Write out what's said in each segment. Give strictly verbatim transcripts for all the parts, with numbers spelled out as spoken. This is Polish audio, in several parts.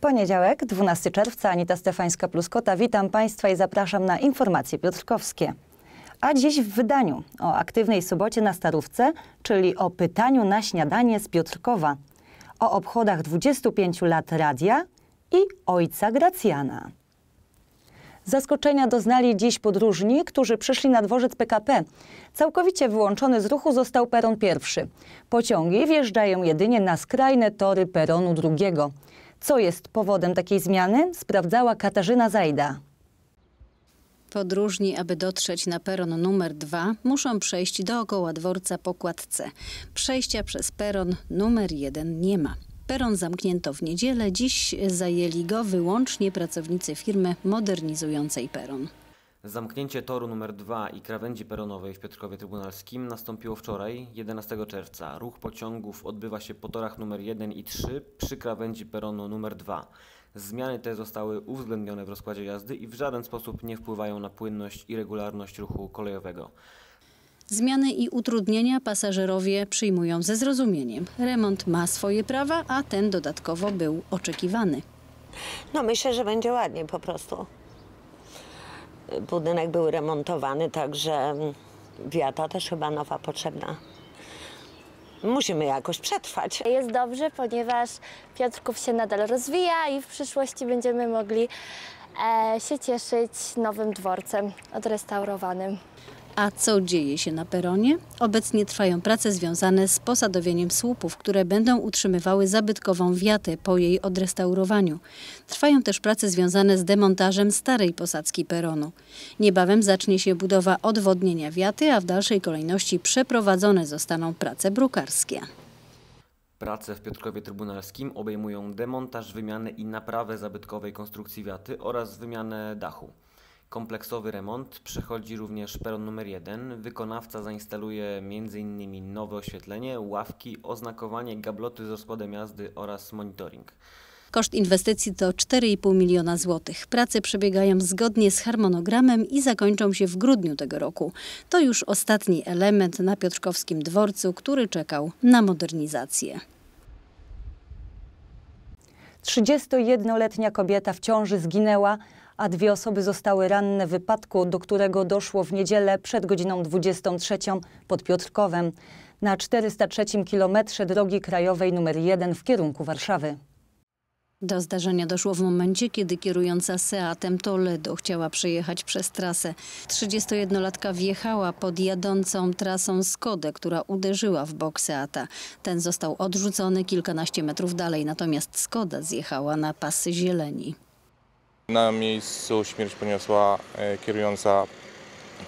Poniedziałek, dwunastego czerwca, Anita Stefańska-Pluskota. Witam Państwa i zapraszam na informacje piotrkowskie. A dziś w wydaniu o aktywnej sobocie na Starówce, czyli o pytaniu na śniadanie z Piotrkowa, o obchodach dwudziestu pięciu lat radia i ojca Gracjana. Zaskoczenia doznali dziś podróżni, którzy przyszli na dworzec P K P. Całkowicie wyłączony z ruchu został peron pierwszy. Pociągi wjeżdżają jedynie na skrajne tory peronu drugiego. Co jest powodem takiej zmiany, sprawdzała Katarzyna Zajda. Podróżni, aby dotrzeć na peron numer dwa, muszą przejść dookoła dworca po kładce. Przejścia przez peron numer jeden nie ma. Peron zamknięto w niedzielę, dziś zajęli go wyłącznie pracownicy firmy modernizującej peron. Zamknięcie toru numer dwa i krawędzi peronowej w Piotrkowie Trybunalskim nastąpiło wczoraj, jedenastego czerwca. Ruch pociągów odbywa się po torach numer jeden i trzy przy krawędzi peronu numer dwa. Zmiany te zostały uwzględnione w rozkładzie jazdy i w żaden sposób nie wpływają na płynność i regularność ruchu kolejowego. Zmiany i utrudnienia pasażerowie przyjmują ze zrozumieniem. Remont ma swoje prawa, a ten dodatkowo był oczekiwany. No myślę, że będzie ładnie po prostu. Budynek był remontowany, także wiata też chyba nowa potrzebna. Musimy jakoś przetrwać. Jest dobrze, ponieważ Piotrków się nadal rozwija i w przyszłości będziemy mogli e, się cieszyć nowym dworcem odrestaurowanym. A co dzieje się na peronie? Obecnie trwają prace związane z posadowieniem słupów, które będą utrzymywały zabytkową wiatę po jej odrestaurowaniu. Trwają też prace związane z demontażem starej posadzki peronu. Niebawem zacznie się budowa odwodnienia wiaty, a w dalszej kolejności przeprowadzone zostaną prace brukarskie. Prace w Piotrkowie Trybunalskim obejmują demontaż, wymianę i naprawę zabytkowej konstrukcji wiaty oraz wymianę dachu. Kompleksowy remont przechodzi również peron numer jeden. Wykonawca zainstaluje między innymi nowe oświetlenie, ławki, oznakowanie, gabloty z rozkładem jazdy oraz monitoring. Koszt inwestycji to cztery i pół miliona złotych. Prace przebiegają zgodnie z harmonogramem i zakończą się w grudniu tego roku. To już ostatni element na piotrkowskim dworcu, który czekał na modernizację. trzydziestojednoletnia kobieta w ciąży zginęła, a dwie osoby zostały ranne w wypadku, do którego doszło w niedzielę przed godziną dwudziestą trzecią pod Piotrkowem na czterysta trzecim kilometrze drogi krajowej numer jeden w kierunku Warszawy. Do zdarzenia doszło w momencie, kiedy kierująca Seatem Toledo chciała przejechać przez trasę. trzydziestojednolatka wjechała pod jadącą trasą Skodę, która uderzyła w bok Seata. Ten został odrzucony kilkanaście metrów dalej, natomiast Skoda zjechała na pas zieleni. Na miejscu śmierć poniosła kierująca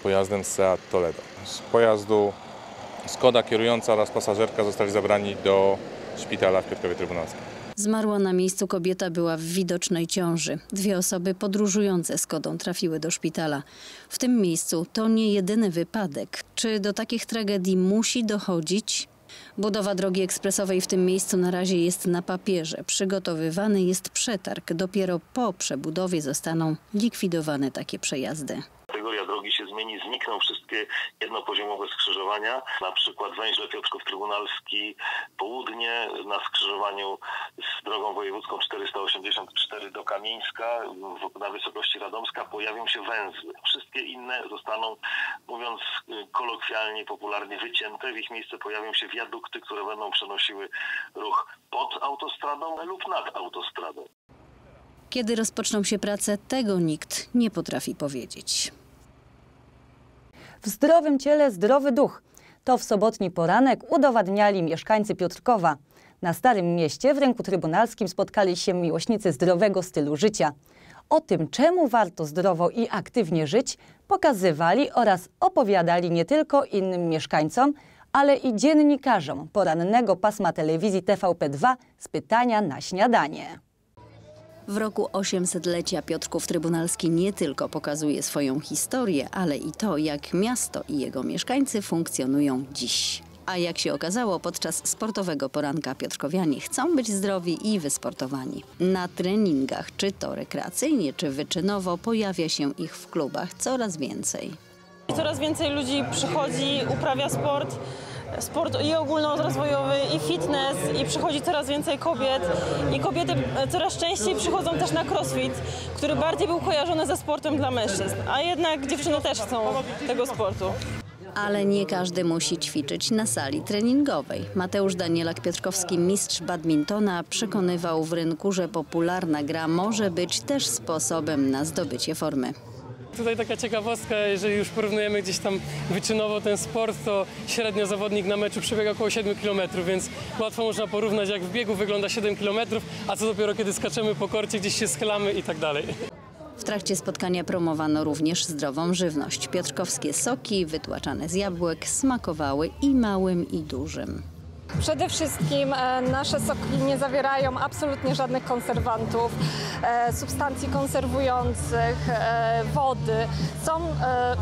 pojazdem Seat Toledo. Z pojazdu Skoda, kierująca oraz pasażerka zostali zabrani do szpitala w Piotrkowie Trybunalskim. Zmarła na miejscu kobieta była w widocznej ciąży. Dwie osoby podróżujące Skodą trafiły do szpitala. W tym miejscu to nie jedyny wypadek. Czy do takich tragedii musi dochodzić? Budowa drogi ekspresowej w tym miejscu na razie jest na papierze. Przygotowywany jest przetarg. Dopiero po przebudowie zostaną likwidowane takie przejazdy. Kategoria drogi się zmieni, znikną wszystkie jednopoziomowe skrzyżowania. Na przykład węźle Piotrków Trybunalski południe na skrzyżowaniu z drogą wojewódzką czterysta osiemdziesiąt cztery do Kamieńska na wysokości Radomska pojawią się węzły. Wszystkie inne zostaną, mówiąc kolokwialnie, popularnie wycięte. W ich miejsce pojawią się wiadukty, które będą przenosiły ruch pod autostradą lub nad autostradą. Kiedy rozpoczną się prace, tego nikt nie potrafi powiedzieć. W zdrowym ciele zdrowy duch. To w sobotni poranek udowadniali mieszkańcy Piotrkowa. Na Starym Mieście w Rynku Trybunalskim spotkali się miłośnicy zdrowego stylu życia. O tym, czemu warto zdrowo i aktywnie żyć, pokazywali oraz opowiadali nie tylko innym mieszkańcom, ale i dziennikarzom porannego pasma telewizji T V P dwa z pytania na śniadanie. W roku osiemsetlecia Piotrków Trybunalski nie tylko pokazuje swoją historię, ale i to, jak miasto i jego mieszkańcy funkcjonują dziś. A jak się okazało, podczas sportowego poranka piotrkowianie chcą być zdrowi i wysportowani. Na treningach, czy to rekreacyjnie, czy wyczynowo, pojawia się ich w klubach coraz więcej. Coraz więcej ludzi przychodzi, uprawia sport. sport i ogólnorozwojowy, i fitness, i przychodzi coraz więcej kobiet. I kobiety coraz częściej przychodzą też na crossfit, który bardziej był kojarzony ze sportem dla mężczyzn. A jednak dziewczyny też chcą tego sportu. Ale nie każdy musi ćwiczyć na sali treningowej. Mateusz Danielak-Piotrkowski, mistrz badmintona, przekonywał w Rynku, że popularna gra może być też sposobem na zdobycie formy. Tutaj taka ciekawostka, jeżeli już porównujemy gdzieś tam wyczynowo ten sport, to średnio zawodnik na meczu przebiega około siedmiu kilometrów, więc łatwo można porównać, jak w biegu wygląda siedem kilometrów, a co dopiero kiedy skaczemy po korcie, gdzieś się schylamy i tak dalej. W trakcie spotkania promowano również zdrową żywność. Piotrkowskie soki wytłaczane z jabłek smakowały i małym, i dużym. Przede wszystkim nasze soki nie zawierają absolutnie żadnych konserwantów, substancji konserwujących, wody. Są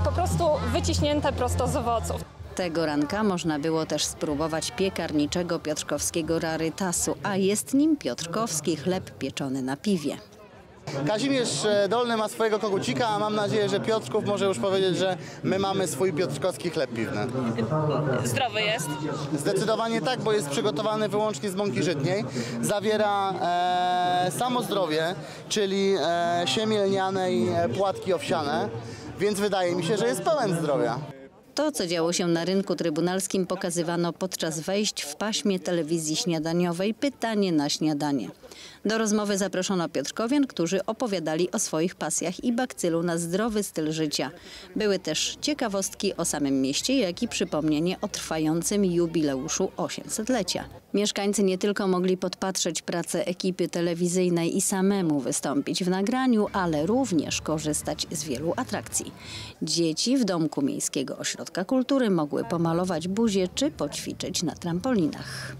po prostu wyciśnięte prosto z owoców. Tego ranka można było też spróbować piekarniczego piotrkowskiego rarytasu, a jest nim piotrkowski chleb pieczony na piwie. Kazimierz Dolny ma swojego kogucika, a mam nadzieję, że Piotrków może już powiedzieć, że my mamy swój piotrkowski chleb piwny. Zdrowy jest? Zdecydowanie tak, bo jest przygotowany wyłącznie z mąki żytniej. Zawiera e, samo zdrowie, czyli e, siemię lniane i płatki owsiane, więc wydaje mi się, że jest pełen zdrowia. To, co działo się na Rynku Trybunalskim, pokazywano podczas wejść w paśmie telewizji śniadaniowej Pytanie na śniadanie. Do rozmowy zaproszono piotrkowian, którzy opowiadali o swoich pasjach i bakcylu na zdrowy styl życia. Były też ciekawostki o samym mieście, jak i przypomnienie o trwającym jubileuszu osiemsetlecia. Mieszkańcy nie tylko mogli podpatrzeć pracę ekipy telewizyjnej i samemu wystąpić w nagraniu, ale również korzystać z wielu atrakcji. Dzieci w Domku Miejskiego Ośrodka Kultury mogły pomalować buzię czy poćwiczyć na trampolinach.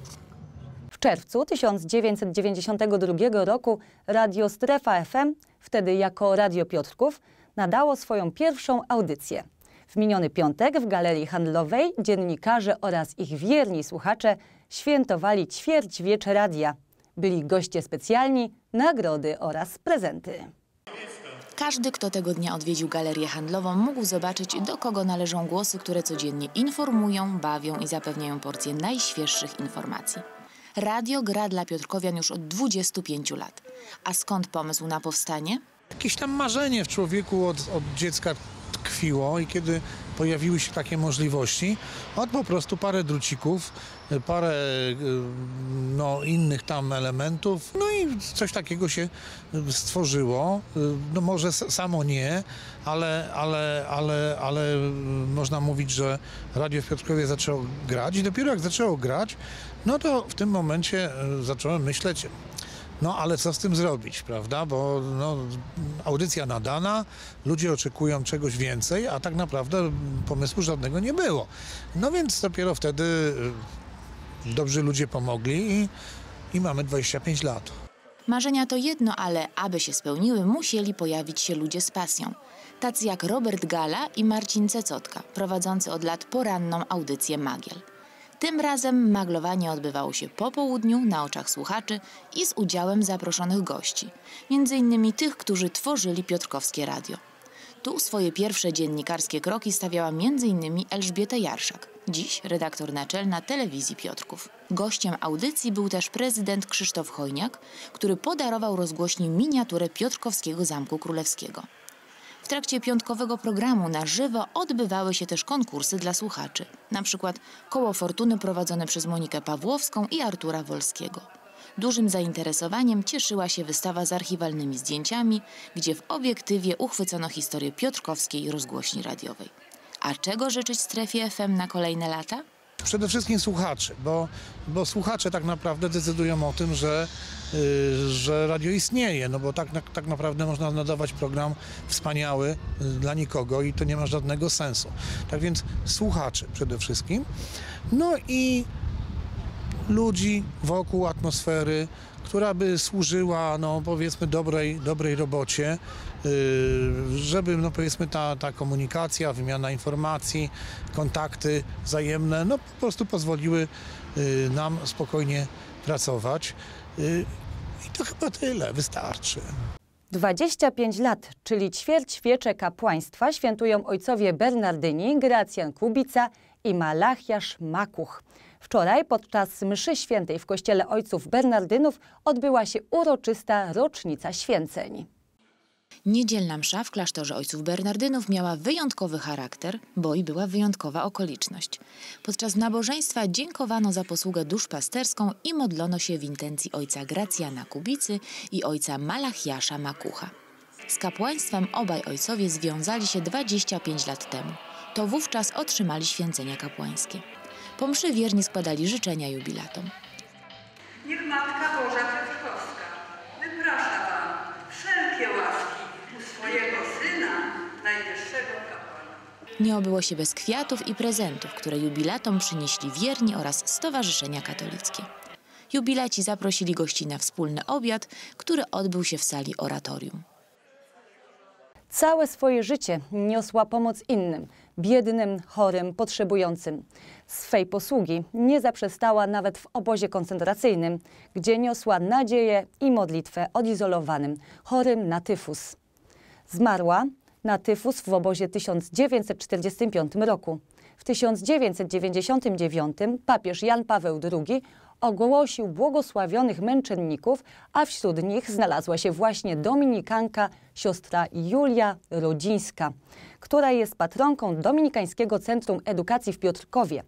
W czerwcu tysiąc dziewięćset dziewięćdziesiątego drugiego roku Radio Strefa F M, wtedy jako Radio Piotrków, nadało swoją pierwszą audycję. W miniony piątek w Galerii Handlowej dziennikarze oraz ich wierni słuchacze świętowali ćwierćwiecz radia. Byli goście specjalni, nagrody oraz prezenty. Każdy, kto tego dnia odwiedził Galerię Handlową, mógł zobaczyć, do kogo należą głosy, które codziennie informują, bawią i zapewniają porcję najświeższych informacji. Radio gra dla piotrkowian już od dwudziestu pięciu lat. A skąd pomysł na powstanie? Jakieś tam marzenie w człowieku od, od dziecka tkwiło i kiedy pojawiły się takie możliwości, od po prostu parę drucików, parę no, innych tam elementów, no i coś takiego się stworzyło. No może samo nie, ale, ale, ale, ale można mówić, że Radio w Piotrkowie zaczęło grać i dopiero jak zaczęło grać, no to w tym momencie zacząłem myśleć, no ale co z tym zrobić, prawda? Bo no, audycja nadana, ludzie oczekują czegoś więcej, a tak naprawdę pomysłu żadnego nie było. No więc dopiero wtedy dobrzy ludzie pomogli i, i mamy dwadzieścia pięć lat. Marzenia to jedno, ale aby się spełniły, musieli pojawić się ludzie z pasją. Tacy jak Robert Gala i Marcin Cecotka, prowadzący od lat poranną audycję Magiel. Tym razem maglowanie odbywało się po południu, na oczach słuchaczy i z udziałem zaproszonych gości. Między innymi tych, którzy tworzyli piotrkowskie radio. Tu swoje pierwsze dziennikarskie kroki stawiała między innymi Elżbieta Jarszak, dziś redaktor naczelna Telewizji Piotrków. Gościem audycji był też prezydent Krzysztof Hojniak, który podarował rozgłośni miniaturę piotrkowskiego Zamku Królewskiego. W trakcie piątkowego programu na żywo odbywały się też konkursy dla słuchaczy. Na przykład koło fortuny prowadzone przez Monikę Pawłowską i Artura Wolskiego. Dużym zainteresowaniem cieszyła się wystawa z archiwalnymi zdjęciami, gdzie w obiektywie uchwycono historię piotrkowskiej rozgłośni radiowej. A czego życzyć Strefie F M na kolejne lata? Przede wszystkim słuchaczy, bo, bo słuchacze tak naprawdę decydują o tym, że, yy, że radio istnieje, no bo tak, na, tak naprawdę można nadawać program wspaniały dla nikogo i to nie ma żadnego sensu. Tak więc słuchaczy przede wszystkim, no i ludzi wokół atmosfery, która by służyła, no powiedzmy, dobrej, dobrej robocie, żeby, no powiedzmy, ta, ta komunikacja, wymiana informacji, kontakty wzajemne, no po prostu pozwoliły nam spokojnie pracować. I to chyba tyle, wystarczy. dwadzieścia pięć lat, czyli ćwierćwiecze kapłaństwa świętują ojcowie Bernardyni, Gracjan Kubica i Malachiasz Makuch. Wczoraj podczas mszy świętej w kościele ojców Bernardynów odbyła się uroczysta rocznica święceń. Niedzielna msza w klasztorze ojców Bernardynów miała wyjątkowy charakter, bo i była wyjątkowa okoliczność. Podczas nabożeństwa dziękowano za posługę duszpasterską i modlono się w intencji ojca Gracjana Kubicy i ojca Malachiasza Makucha. Z kapłaństwem obaj ojcowie związali się dwadzieścia pięć lat temu. To wówczas otrzymali święcenia kapłańskie. Po mszy wierni składali życzenia jubilatom. Niech Matka Boża Piotrkowska wyprasza Wam wszelkie łaski u swojego Syna, najwyższego kapłana. Nie obyło się bez kwiatów i prezentów, które jubilatom przynieśli wierni oraz stowarzyszenia katolickie. Jubilaci zaprosili gości na wspólny obiad, który odbył się w sali oratorium. Całe swoje życie niosła pomoc innym, biednym, chorym, potrzebującym. Swej posługi nie zaprzestała nawet w obozie koncentracyjnym, gdzie niosła nadzieję i modlitwę odizolowanym, chorym na tyfus. Zmarła na tyfus w obozie w tysiąc dziewięćset czterdziestym piątym roku. W tysiąc dziewięćset dziewięćdziesiątym dziewiątym papież Jan Paweł drugi ogłosił błogosławionych męczenników, a wśród nich znalazła się właśnie dominikanka siostra Julia Rodzińska, która jest patronką Dominikańskiego Centrum Edukacji w Piotrkowie.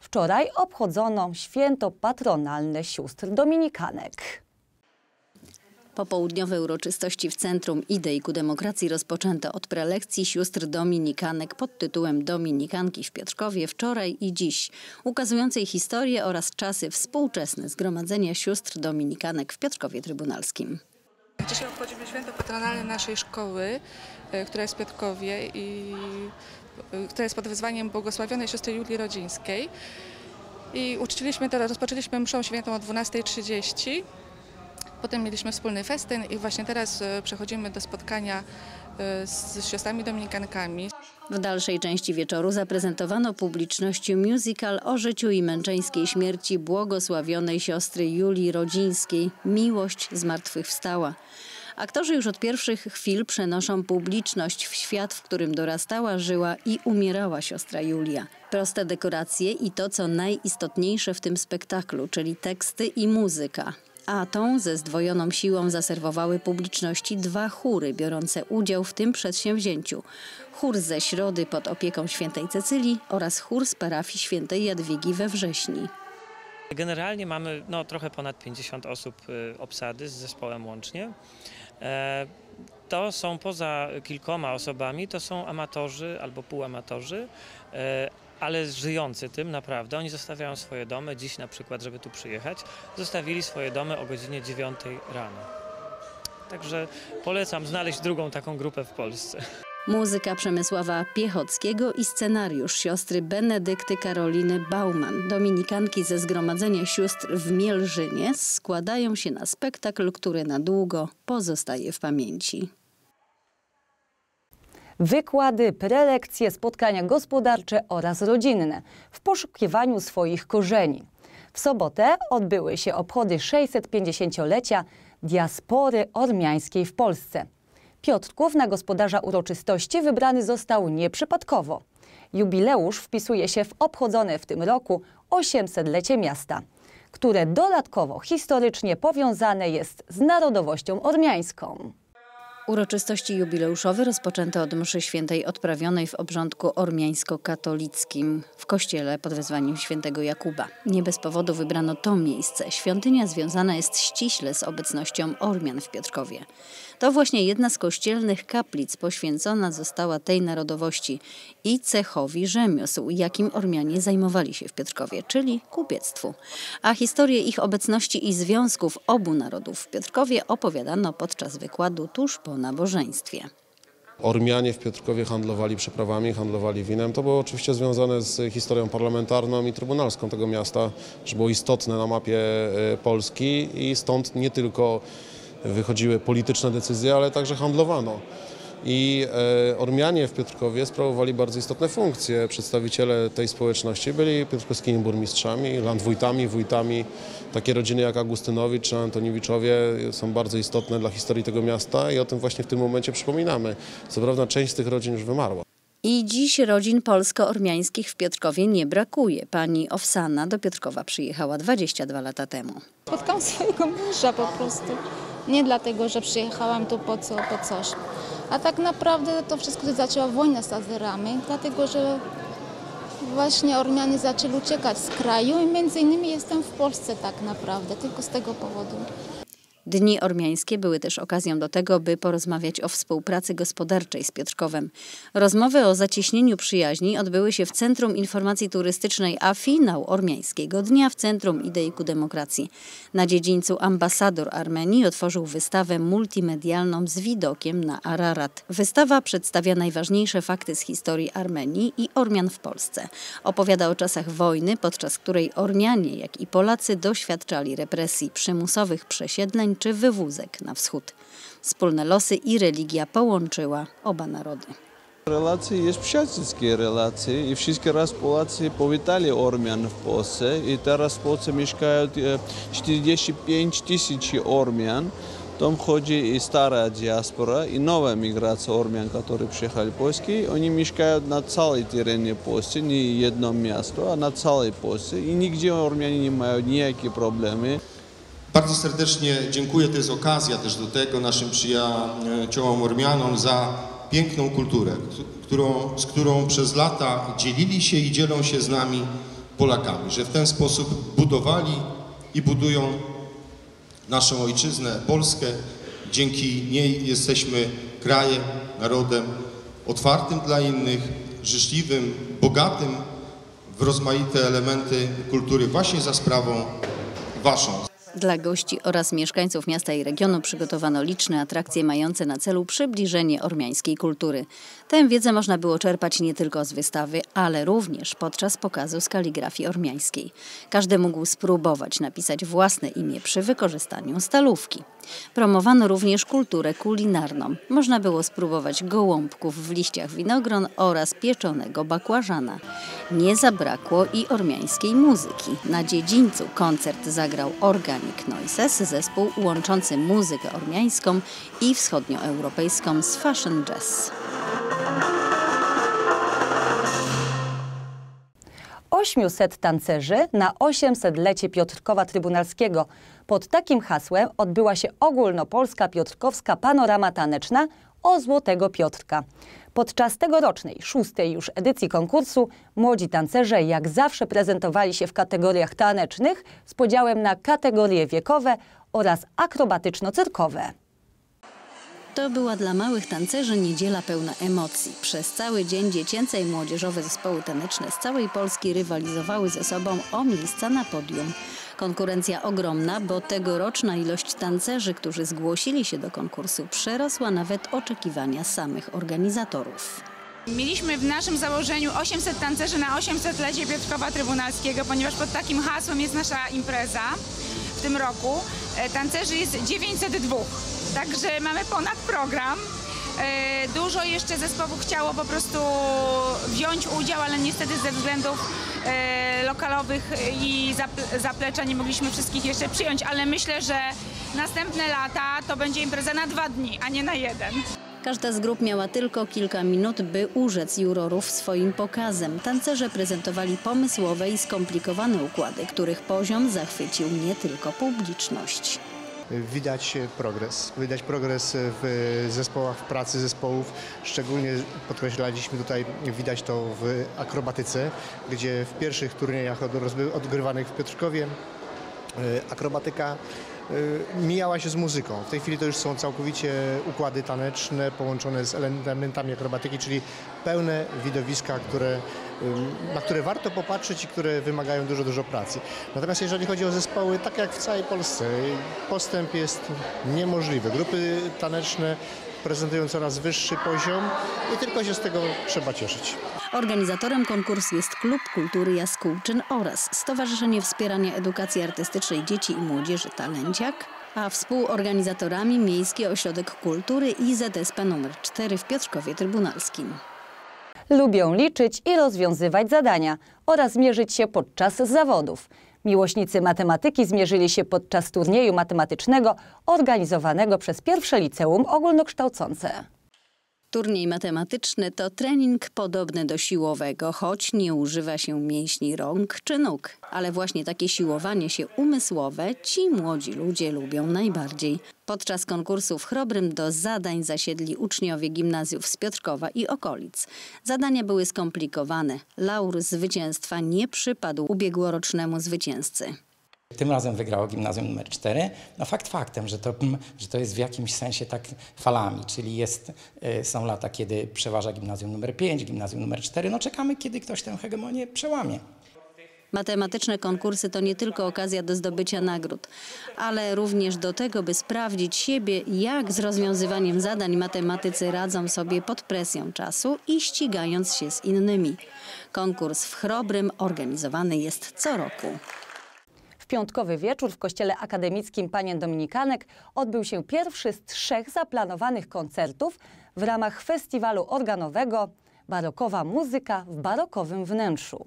Wczoraj obchodzono święto patronalne sióstr dominikanek. Popołudniowe uroczystości w Centrum Idei ku Demokracji rozpoczęto od prelekcji sióstr dominikanek pod tytułem Dominikanki w Piotrkowie wczoraj i dziś, ukazującej historię oraz czasy współczesne zgromadzenia sióstr dominikanek w Piotrkowie Trybunalskim. Dzisiaj obchodzimy święto patronalne naszej szkoły, która jest w Piotrkowie i która jest pod wezwaniem błogosławionej siostry Julii Rodzińskiej. I uczciliśmy teraz, rozpoczęliśmy mszą świętą o dwunastej trzydzieści. Potem mieliśmy wspólny festyn i właśnie teraz przechodzimy do spotkania z siostrami dominikankami. W dalszej części wieczoru zaprezentowano publiczności musical o życiu i męczeńskiej śmierci błogosławionej siostry Julii Rodzińskiej. Miłość zmartwychwstała. Aktorzy już od pierwszych chwil przenoszą publiczność w świat, w którym dorastała, żyła i umierała siostra Julia. Proste dekoracje i to, co najistotniejsze w tym spektaklu, czyli teksty i muzyka. A tą ze zdwojoną siłą zaserwowały publiczności dwa chóry biorące udział w tym przedsięwzięciu. Chór ze Środy pod opieką świętej Cecylii oraz chór z parafii świętej Jadwigi we Wrześni. Generalnie mamy no, trochę ponad pięćdziesiąt osób obsady z zespołem łącznie. To są poza kilkoma osobami, to są amatorzy albo półamatorzy, ale żyjący tym naprawdę. Oni zostawiają swoje domy, dziś na przykład, żeby tu przyjechać, zostawili swoje domy o godzinie dziewiątej rano. Także polecam znaleźć drugą taką grupę w Polsce. Muzyka Przemysława Piechockiego i scenariusz siostry Benedykty Karoliny Bauman. Dominikanki ze zgromadzenia sióstr w Mielżynie składają się na spektakl, który na długo pozostaje w pamięci. Wykłady, prelekcje, spotkania gospodarcze oraz rodzinne w poszukiwaniu swoich korzeni. W sobotę odbyły się obchody sześćset pięćdziesięciolecia diaspory ormiańskiej w Polsce. Piotrków na gospodarza uroczystości wybrany został nieprzypadkowo. Jubileusz wpisuje się w obchodzone w tym roku osiemsetlecie miasta, które dodatkowo historycznie powiązane jest z narodowością ormiańską. Uroczystości jubileuszowe rozpoczęto od mszy świętej odprawionej w obrządku ormiańsko-katolickim w kościele pod wezwaniem świętego Jakuba. Nie bez powodu wybrano to miejsce. Świątynia związana jest ściśle z obecnością Ormian w Piotrkowie. To właśnie jedna z kościelnych kaplic poświęcona została tej narodowości i cechowi rzemiosł, jakim Ormianie zajmowali się w Piotrkowie, czyli kupiectwu. A historię ich obecności i związków obu narodów w Piotrkowie opowiadano podczas wykładu tuż po nabożeństwie. Ormianie w Piotrkowie handlowali przyprawami, handlowali winem. To było oczywiście związane z historią parlamentarną i trybunalską tego miasta, że było istotne na mapie Polski i stąd nie tylko wychodziły polityczne decyzje, ale także handlowano. I Ormianie w Piotrkowie sprawowali bardzo istotne funkcje. Przedstawiciele tej społeczności byli piotrkowskimi burmistrzami, landwójtami, wójtami. Takie rodziny jak Augustynowicz czy Antoniewiczowie są bardzo istotne dla historii tego miasta i o tym właśnie w tym momencie przypominamy. Co prawda część z tych rodzin już wymarła. I dziś rodzin polsko-ormiańskich w Piotrkowie nie brakuje. Pani Owsana do Piotrkowa przyjechała dwadzieścia dwa lata temu. Spotkałam swojego męża po prostu. Nie dlatego, że przyjechałam tu po, co, po coś. A tak naprawdę to wszystko zaczęła wojna z Azerami, dlatego że właśnie Ormianie zaczęli uciekać z kraju i między innymi jestem w Polsce tak naprawdę, tylko z tego powodu. Dni Ormiańskie były też okazją do tego, by porozmawiać o współpracy gospodarczej z Piotrkowem. Rozmowy o zacieśnieniu przyjaźni odbyły się w Centrum Informacji Turystycznej, a finał Ormiańskiego Dnia w Centrum Idei ku Demokracji. Na dziedzińcu ambasador Armenii otworzył wystawę multimedialną z widokiem na Ararat. Wystawa przedstawia najważniejsze fakty z historii Armenii i Ormian w Polsce. Opowiada o czasach wojny, podczas której Ormianie, jak i Polacy, doświadczali represji, przymusowych przesiedleń czy wywózek na wschód. Wspólne losy i religia połączyła oba narody. Relacje jest przyjacielskie relacje i wszystkie raz Polacy powitali Ormian w Polsce i teraz w Polsce mieszkają czterdzieści pięć tysięcy Ormian. Tam chodzi i stara diaspora i nowa migracja Ormian, którzy przyjechali do Polski. Oni mieszkają na całej terenie Polski, nie jedno miasto, a na całej Polsce i nigdzie Ormianie nie mają nijakie problemy. Bardzo serdecznie dziękuję, to jest okazja też do tego naszym przyjaciołom Ormianom za piękną kulturę, którą, z którą przez lata dzielili się i dzielą się z nami Polakami, że w ten sposób budowali i budują naszą ojczyznę, Polskę. Dzięki niej jesteśmy krajem, narodem otwartym dla innych, życzliwym, bogatym w rozmaite elementy kultury właśnie za sprawą waszą. Dla gości oraz mieszkańców miasta i regionu przygotowano liczne atrakcje mające na celu przybliżenie ormiańskiej kultury. Tę wiedzę można było czerpać nie tylko z wystawy, ale również podczas pokazu z kaligrafii ormiańskiej. Każdy mógł spróbować napisać własne imię przy wykorzystaniu stalówki. Promowano również kulturę kulinarną. Można było spróbować gołąbków w liściach winogron oraz pieczonego bakłażana. Nie zabrakło i ormiańskiej muzyki. Na dziedzińcu koncert zagrał organ Noises, zespół łączący muzykę ormiańską i wschodnioeuropejską z fashion jazz. ośmiuset tancerzy na osiemsetlecie Piotrkowa Trybunalskiego. Pod takim hasłem odbyła się ogólnopolska piotrkowska panorama taneczna o Złotego Piotrka. Podczas tegorocznej, szóstej już edycji konkursu młodzi tancerze jak zawsze prezentowali się w kategoriach tanecznych z podziałem na kategorie wiekowe oraz akrobatyczno-cyrkowe. To była dla małych tancerzy niedziela pełna emocji. Przez cały dzień dziecięce i młodzieżowe zespoły taneczne z całej Polski rywalizowały ze sobą o miejsca na podium. Konkurencja ogromna, bo tegoroczna ilość tancerzy, którzy zgłosili się do konkursu, przerosła nawet oczekiwania samych organizatorów. Mieliśmy w naszym założeniu osiemset tancerzy na osiemsetlecie Piotrkowa Trybunalskiego, ponieważ pod takim hasłem jest nasza impreza w tym roku. Tancerzy jest dziewięćset dwa, także mamy ponad program. Dużo jeszcze zespołów chciało po prostu wziąć udział, ale niestety ze względów lokalowych i zaplecza nie mogliśmy wszystkich jeszcze przyjąć, ale myślę, że następne lata to będzie impreza na dwa dni, a nie na jeden. Każda z grup miała tylko kilka minut, by urzec jurorów swoim pokazem. Tancerze prezentowali pomysłowe i skomplikowane układy, których poziom zachwycił nie tylko publiczność. Widać progres. Widać progres w zespołach, w pracy zespołów. Szczególnie podkreślaliśmy tutaj, widać to w akrobatyce, gdzie w pierwszych turniejach odgrywanych w Piotrkowie akrobatyka mijała się z muzyką. W tej chwili to już są całkowicie układy taneczne połączone z elementami akrobatyki, czyli pełne widowiska, które, na które warto popatrzeć i które wymagają dużo, dużo pracy. Natomiast jeżeli chodzi o zespoły, tak jak w całej Polsce, postęp jest niemożliwy. Grupy taneczne prezentują coraz wyższy poziom i tylko się z tego trzeba cieszyć. Organizatorem konkursu jest Klub Kultury Jaskółczyn oraz Stowarzyszenie Wspierania Edukacji Artystycznej Dzieci i Młodzieży Talenciak, a współorganizatorami Miejski Ośrodek Kultury i Z S P numer cztery w Piotrkowie Trybunalskim. Lubią liczyć i rozwiązywać zadania oraz mierzyć się podczas zawodów. Miłośnicy matematyki zmierzyli się podczas turnieju matematycznego organizowanego przez Pierwsze Liceum Ogólnokształcące. turniej matematyczny to trening podobny do siłowego, choć nie używa się mięśni rąk czy nóg. Ale właśnie takie siłowanie się umysłowe ci młodzi ludzie lubią najbardziej. Podczas konkursu w Chrobrym do zadań zasiedli uczniowie gimnazjów z Piotrkowa i okolic. Zadania były skomplikowane. Laur zwycięstwa nie przypadł ubiegłorocznemu zwycięzcy. Tym razem wygrało gimnazjum numer cztery. No fakt faktem, że to, że to jest w jakimś sensie tak falami, czyli jest, są lata, kiedy przeważa gimnazjum numer pięć, gimnazjum numer cztery. No czekamy, kiedy ktoś tę hegemonię przełamie. Matematyczne konkursy to nie tylko okazja do zdobycia nagród, ale również do tego, by sprawdzić siebie, jak z rozwiązywaniem zadań matematycy radzą sobie pod presją czasu i ścigając się z innymi. Konkurs w Chrobrym organizowany jest co roku. W piątkowy wieczór w kościele akademickim panien Dominikanek odbył się pierwszy z trzech zaplanowanych koncertów w ramach festiwalu organowego Barokowa muzyka w barokowym wnętrzu.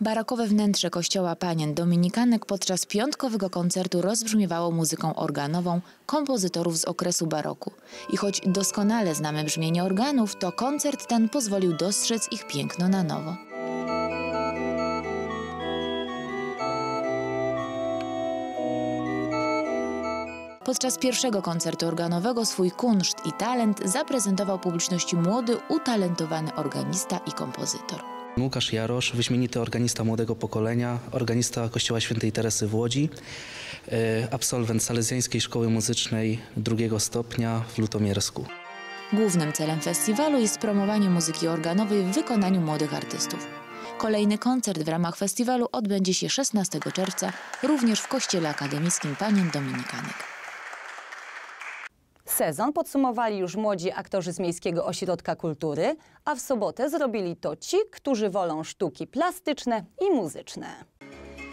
Barokowe wnętrze kościoła panien Dominikanek podczas piątkowego koncertu rozbrzmiewało muzyką organową kompozytorów z okresu baroku. I choć doskonale znamy brzmienie organów, to koncert ten pozwolił dostrzec ich piękno na nowo. Podczas pierwszego koncertu organowego swój kunszt i talent zaprezentował publiczności młody, utalentowany organista i kompozytor. Łukasz Jarosz, wyśmienity organista młodego pokolenia, organista Kościoła Świętej Teresy w Łodzi, absolwent Salezjańskiej Szkoły Muzycznej drugiego stopnia w Lutomiersku. Głównym celem festiwalu jest promowanie muzyki organowej w wykonaniu młodych artystów. Kolejny koncert w ramach festiwalu odbędzie się szesnastego czerwca, również w Kościele Akademickim panien Dominikanek. Sezon podsumowali już młodzi aktorzy z Miejskiego Ośrodka Kultury, a w sobotę zrobili to ci, którzy wolą sztuki plastyczne i muzyczne.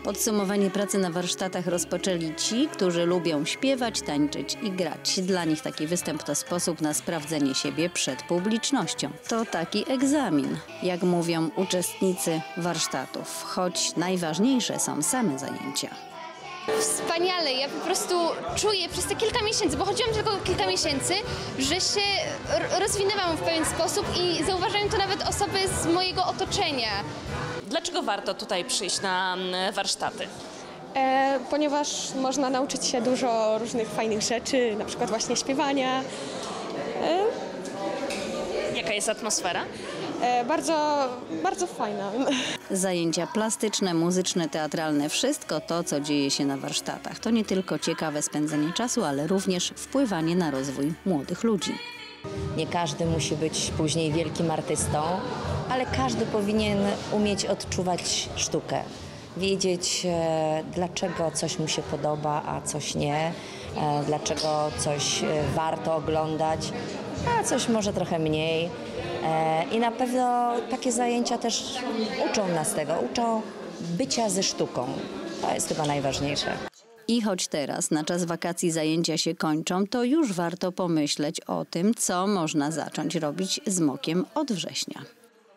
Podsumowanie pracy na warsztatach rozpoczęli ci, którzy lubią śpiewać, tańczyć i grać. Dla nich taki występ to sposób na sprawdzenie siebie przed publicznością. To taki egzamin, jak mówią uczestnicy warsztatów, choć najważniejsze są same zajęcia. Wspaniale, ja po prostu czuję przez te kilka miesięcy, bo chodziłam tylko kilka miesięcy, że się rozwinęłam w pewien sposób i zauważają to nawet osoby z mojego otoczenia. Dlaczego warto tutaj przyjść na warsztaty? E, ponieważ można nauczyć się dużo różnych fajnych rzeczy, na przykład właśnie śpiewania. E. Jaka jest atmosfera? Bardzo, bardzo fajna. Zajęcia plastyczne, muzyczne, teatralne, wszystko to, co dzieje się na warsztatach. To nie tylko ciekawe spędzenie czasu, ale również wpływanie na rozwój młodych ludzi. Nie każdy musi być później wielkim artystą, ale każdy powinien umieć odczuwać sztukę. Wiedzieć, dlaczego coś mu się podoba, a coś nie, dlaczego coś warto oglądać, a coś może trochę mniej. I na pewno takie zajęcia też uczą nas tego, uczą bycia ze sztuką. To jest chyba najważniejsze. I choć teraz na czas wakacji zajęcia się kończą, to już warto pomyśleć o tym, co można zacząć robić z mokiem od września.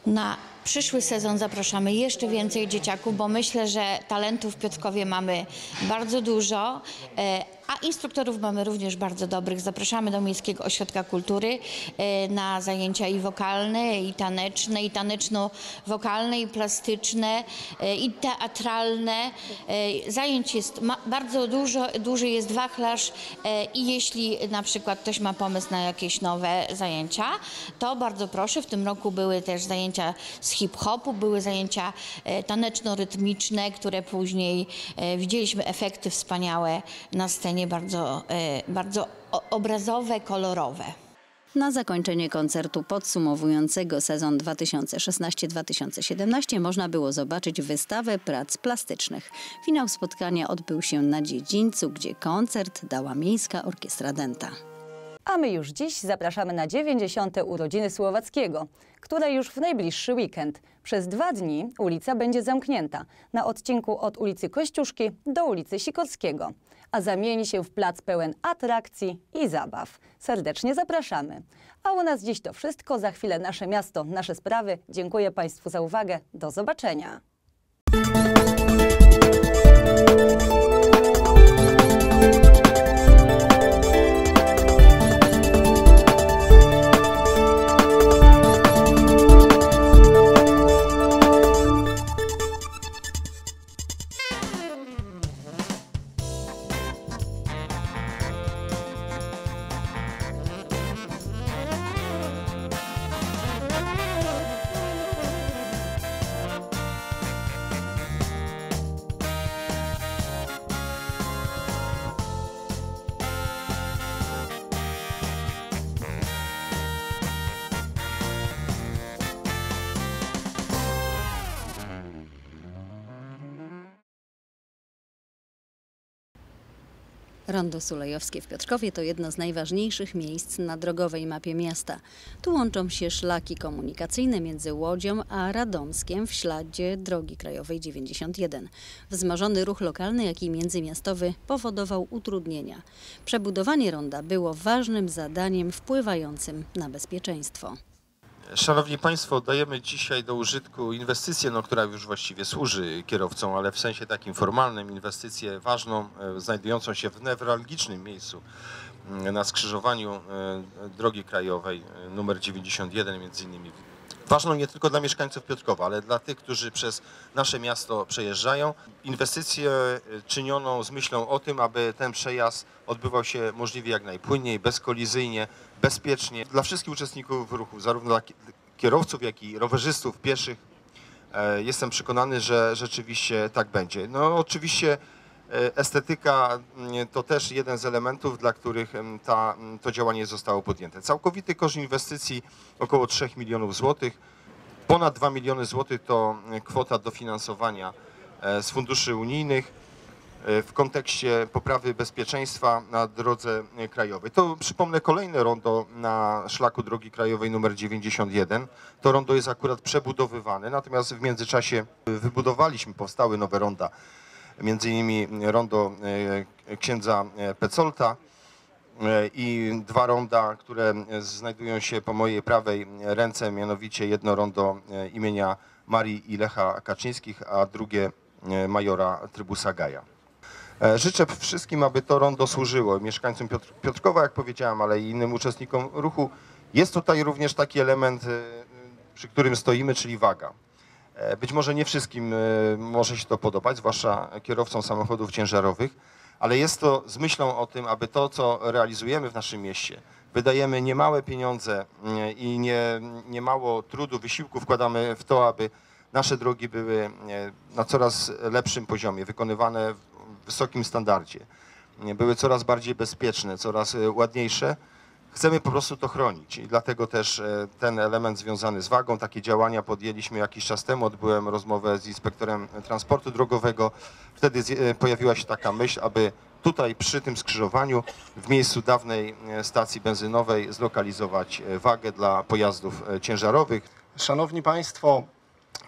Na przyszły sezon zapraszamy jeszcze więcej dzieciaków, bo myślę, że talentów w Piotrkowie mamy bardzo dużo, a instruktorów mamy również bardzo dobrych. Zapraszamy do Miejskiego Ośrodka Kultury na zajęcia i wokalne, i taneczne, i taneczno-wokalne, i plastyczne, i teatralne. Zajęć jest bardzo dużo, duży jest wachlarz i jeśli na przykład ktoś ma pomysł na jakieś nowe zajęcia, to bardzo proszę, w tym roku były też zajęcia z hip-hopu, były zajęcia taneczno-rytmiczne, które później widzieliśmy efekty wspaniałe na scenie, bardzo, bardzo obrazowe, kolorowe. Na zakończenie koncertu podsumowującego sezon dwa tysiące szesnasty dwa tysiące siedemnasty można było zobaczyć wystawę prac plastycznych. Finał spotkania odbył się na dziedzińcu, gdzie koncert dała Miejska Orkiestra Dęta. A my już dziś zapraszamy na dziewięćdziesiąte urodziny Słowackiego, które już w najbliższy weekend. Przez dwa dni ulica będzie zamknięta na odcinku od ulicy Kościuszki do ulicy Sikorskiego, a zamieni się w plac pełen atrakcji i zabaw. Serdecznie zapraszamy. A u nas dziś to wszystko. Za chwilę Nasze Miasto, Nasze Sprawy. Dziękuję Państwu za uwagę. Do zobaczenia. Rondo Sulejowskie w Piotrkowie to jedno z najważniejszych miejsc na drogowej mapie miasta. Tu łączą się szlaki komunikacyjne między Łodzią a Radomskiem w śladzie drogi krajowej dziewięćdziesiąt jeden. Wzmożony ruch lokalny, jak i międzymiastowy powodował utrudnienia. Przebudowanie ronda było ważnym zadaniem wpływającym na bezpieczeństwo. Szanowni Państwo, dajemy dzisiaj do użytku inwestycję, no, która już właściwie służy kierowcom, ale w sensie takim formalnym, inwestycję ważną, znajdującą się w newralgicznym miejscu na skrzyżowaniu drogi krajowej numer dziewięćdziesiąt jeden między innymi. Ważną nie tylko dla mieszkańców Piotrkowa, ale dla tych, którzy przez nasze miasto przejeżdżają. Inwestycję czynioną z myślą o tym, aby ten przejazd odbywał się możliwie jak najpłynniej, bezkolizyjnie, bezpiecznie. Dla wszystkich uczestników ruchu, zarówno dla kierowców, jak i rowerzystów, pieszych, jestem przekonany, że rzeczywiście tak będzie. No oczywiście estetyka to też jeden z elementów, dla których ta, to działanie zostało podjęte. Całkowity koszt inwestycji około trzech milionów złotych. Ponad dwa miliony złotych to kwota dofinansowania z funduszy unijnych w kontekście poprawy bezpieczeństwa na drodze krajowej. To przypomnę kolejne rondo na szlaku drogi krajowej numer dziewięćdziesiąt jeden. To rondo jest akurat przebudowywane, natomiast w międzyczasie wybudowaliśmy, powstały nowe ronda. Między innymi rondo księdza Pecolta i dwa ronda, które znajdują się po mojej prawej ręce, mianowicie jedno rondo imienia Marii i Lecha Kaczyńskich, a drugie majora Trybusa Gaja. Życzę wszystkim, aby to rondo służyło mieszkańcom Piotr Piotrkowa, jak powiedziałem, ale i innym uczestnikom ruchu. Jest tutaj również taki element, przy którym stoimy, czyli waga. Być może nie wszystkim może się to podobać, zwłaszcza kierowcom samochodów ciężarowych, ale jest to z myślą o tym, aby to, co realizujemy w naszym mieście, wydajemy niemałe pieniądze i nie, nie mało trudu, wysiłku wkładamy w to, aby nasze drogi były na coraz lepszym poziomie, wykonywane w wysokim standardzie, były coraz bardziej bezpieczne, coraz ładniejsze. Chcemy po prostu to chronić i dlatego też ten element związany z wagą, takie działania podjęliśmy jakiś czas temu, odbyłem rozmowę z inspektorem transportu drogowego, wtedy pojawiła się taka myśl, aby tutaj przy tym skrzyżowaniu w miejscu dawnej stacji benzynowej zlokalizować wagę dla pojazdów ciężarowych. Szanowni Państwo,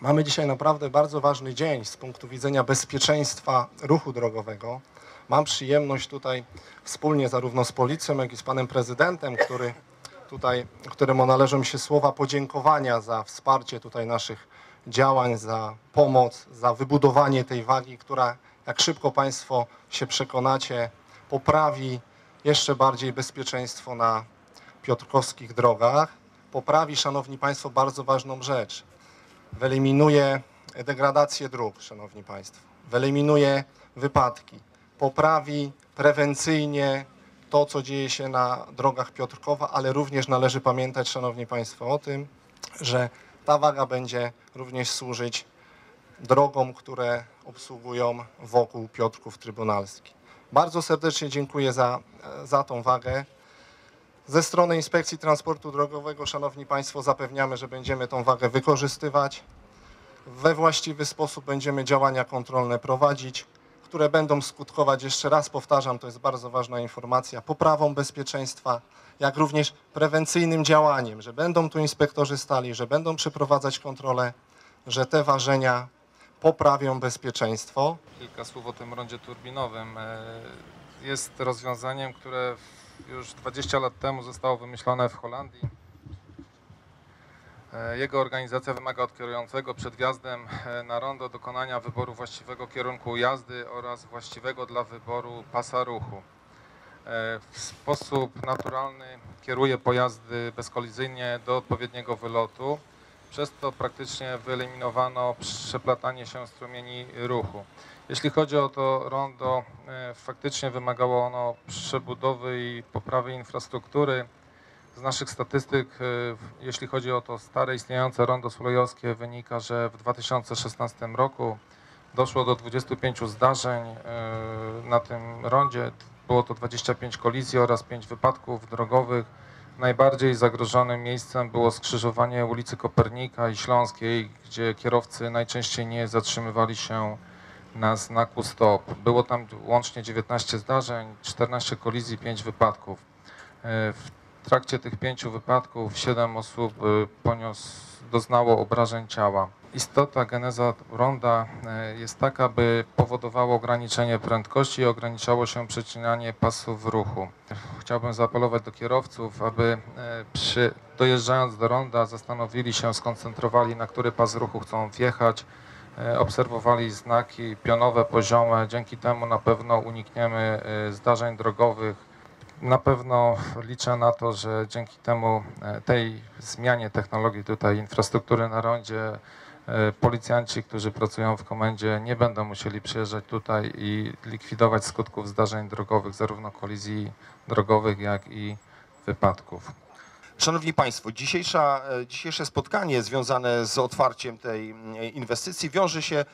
mamy dzisiaj naprawdę bardzo ważny dzień z punktu widzenia bezpieczeństwa ruchu drogowego. Mam przyjemność tutaj wspólnie zarówno z policją, jak i z panem prezydentem, który tutaj, któremu należą się słowa podziękowania za wsparcie tutaj naszych działań, za pomoc, za wybudowanie tej wagi, która, jak szybko Państwo się przekonacie, poprawi jeszcze bardziej bezpieczeństwo na piotrkowskich drogach. Poprawi, Szanowni Państwo, bardzo ważną rzecz. Wyeliminuje degradację dróg, Szanowni Państwo. Wyeliminuje wypadki. Poprawi prewencyjnie to, co dzieje się na drogach Piotrkowa, ale również należy pamiętać, Szanowni Państwo, o tym, że ta waga będzie również służyć drogom, które obsługują wokół Piotrków Trybunalski. Bardzo serdecznie dziękuję za, za tą wagę. Ze strony Inspekcji Transportu Drogowego, Szanowni Państwo, zapewniamy, że będziemy tą wagę wykorzystywać. We właściwy sposób będziemy działania kontrolne prowadzić, które będą skutkować, jeszcze raz powtarzam, to jest bardzo ważna informacja, poprawą bezpieczeństwa, jak również prewencyjnym działaniem, że będą tu inspektorzy stali, że będą przeprowadzać kontrolę, że te ważenia poprawią bezpieczeństwo. Kilka słów o tym rondzie turbinowym. Jest rozwiązaniem, które już dwadzieścia lat temu zostało wymyślone w Holandii. Jego organizacja wymaga od kierującego przed wjazdem na rondo dokonania wyboru właściwego kierunku jazdy oraz właściwego dla wyboru pasa ruchu. W sposób naturalny kieruje pojazdy bezkolizyjnie do odpowiedniego wylotu, przez to praktycznie wyeliminowano przeplatanie się strumieni ruchu. Jeśli chodzi o to rondo, faktycznie wymagało ono przebudowy i poprawy infrastruktury. Z naszych statystyk, jeśli chodzi o to stare istniejące rondo sulejowskie, wynika, że w dwa tysiące szesnastym roku doszło do dwudziestu pięciu zdarzeń na tym rondzie. Było to dwadzieścia pięć kolizji oraz pięć wypadków drogowych. Najbardziej zagrożonym miejscem było skrzyżowanie ulicy Kopernika i Śląskiej, gdzie kierowcy najczęściej nie zatrzymywali się na znaku stop. Było tam łącznie dziewiętnaście zdarzeń, czternaście kolizji, pięć wypadków. W trakcie tych pięciu wypadków siedem osób poniosło, doznało obrażeń ciała. Istota, geneza ronda jest taka, by powodowało ograniczenie prędkości i ograniczało się przecinanie pasów w ruchu. Chciałbym zaapelować do kierowców, aby przy, dojeżdżając do ronda zastanowili się, skoncentrowali, na który pas ruchu chcą wjechać, obserwowali znaki pionowe, poziome. Dzięki temu na pewno unikniemy zdarzeń drogowych. Na pewno liczę na to, że dzięki temu tej zmianie technologii tutaj infrastruktury na rondzie policjanci, którzy pracują w komendzie, nie będą musieli przyjeżdżać tutaj i likwidować skutków zdarzeń drogowych, zarówno kolizji drogowych, jak i wypadków. Szanowni Państwo, dzisiejsza, dzisiejsze spotkanie związane z otwarciem tej inwestycji wiąże się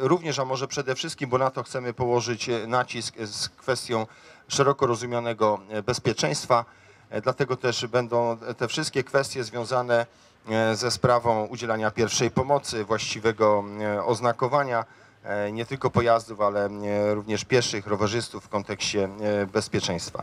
również, a może przede wszystkim, bo na to chcemy położyć nacisk, z kwestią szeroko rozumianego bezpieczeństwa. Dlatego też będą te wszystkie kwestie związane ze sprawą udzielania pierwszej pomocy, właściwego oznakowania nie tylko pojazdów, ale również pieszych, rowerzystów w kontekście bezpieczeństwa.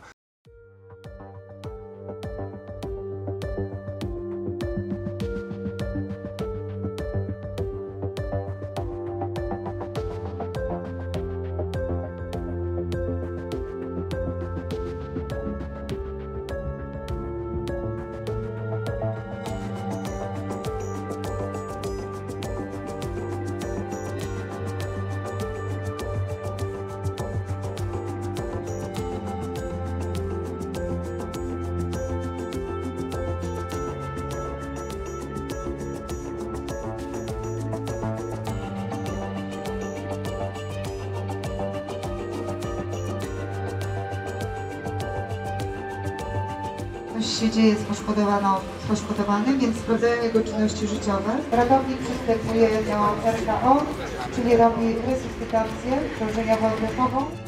Się dzieje z poszkodowanym, więc sprawdzają jego czynności życiowe. Ratownik przystępuje do R K O, czyli robi resuscytację, krążeniową i